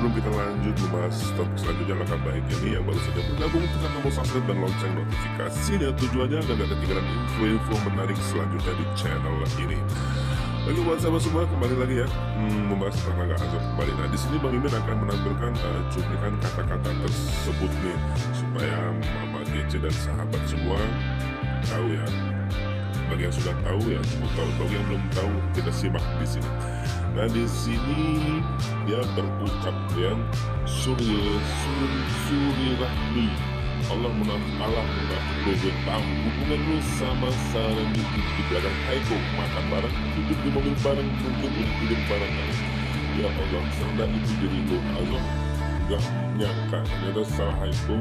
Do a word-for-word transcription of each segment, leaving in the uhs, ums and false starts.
sebelum kita lanjut membahas topik selanjutnya langkah baik ini yang baru saja bergabung, tekan tombol subscribe dan lonceng notifikasinya tujuannya agar gak ketinggalan info-info menarik selanjutnya di channel ini. Bagi buat sahabat semua, kembali lagi ya hmm, membahas tentang Rangga Azof kembali. Nah, di sini Bang Imin akan menampilkan uh, cuplikan kata-kata tersebut nih supaya Mama G C dan sahabat semua tahu ya. Bagi yang sudah tahu ya cukup tahu, bagi yang belum tahu kita simak di sini. Nah, di sini dia berucap ya, Surya Sur Surirahmi Allah Allah lu bertang hubungan lu sama Sarah di belakang Aiko, makan bareng, hidup di mobil bareng, mungkin udah hidup bareng. Ya Allah, serda itu jadi lu Allah gak nyangka ternyata Sarah Aiko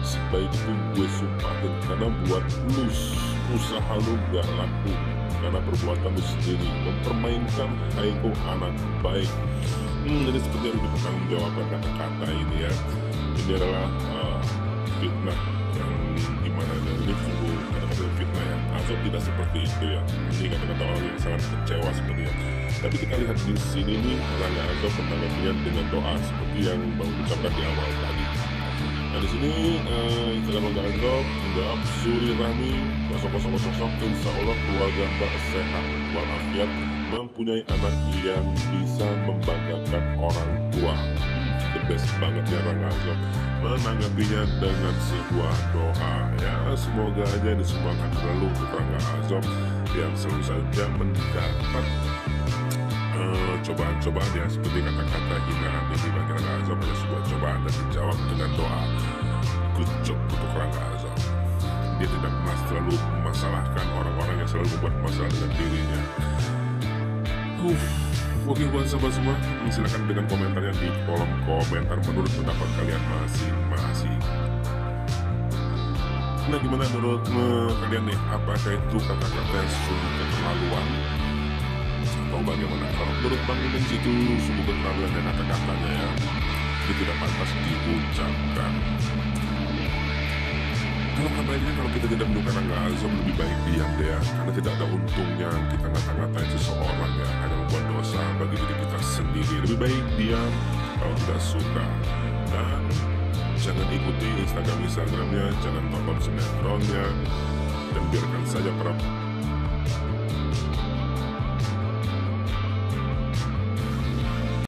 sebaik itu. Gue sumpahin karena buat lu usaha lu gak laku karena perbuatan lu sendiri mempermainkan Aiko anak baik. Hmm, jadi seperti harus dipertanggung jawaban kata-kata ini ya. Ini adalah uh, fitnah yang dimana dari sungguh kata-kata fitnah yang Azof tidak seperti itu ya. Ini kata-kata orang yang sangat kecewa seperti itu. Tapi kita lihat di sini nih Rangga Azof menanggapinya dengan doa seperti yang Bang ucapkan di awal tadi. Nah, di sini eh, Instagram Rangga Azof menjawab Surirahmi nol nol nol nol insya Allah keluarga Mbak sehat walafiat mempunyai anak yang bisa membanggakan orang tua. Best banget ya Rangga Azof menanggapinya dengan sebuah doa ya, semoga aja ini semua akan berlalu untuk Rangga Azof yang selalu saja mendapat cobaan-cobaan uh, ya seperti kata-kata hinaan ini. Bagi Rangga Azof ada sebuah cobaan dan dijawab dengan doa. Good job untuk Rangga Azof, dia tidak pernah selalu memasalahkan orang-orang yang selalu membuat masalah dengan dirinya. Uff. Oke buat sahabat semua, silakan dengan komentarnya di kolom komentar menurut pendapat kalian masing-masing. Nah, gimana menurut uh, kalian nih, apakah itu kata-kata yang sungguh keterlaluan atau bagaimana? Kalau menurut Bang Imin itu sungguh keterlaluan dan kata-katanya ya, itu tidak pantas diucapkan. Kalau kabarnya kalau kita tidak mendukung Rangga Azof lebih baik diam deh ya, karena tidak ada untungnya kita ngata-ngatain seseorang ya, hanya membuat dosa bagi diri kita sendiri. Lebih baik diam kalau tidak suka, dan jangan ikuti Instagram Instagramnya, jangan tonton sinetronnya, dan biarkan saja para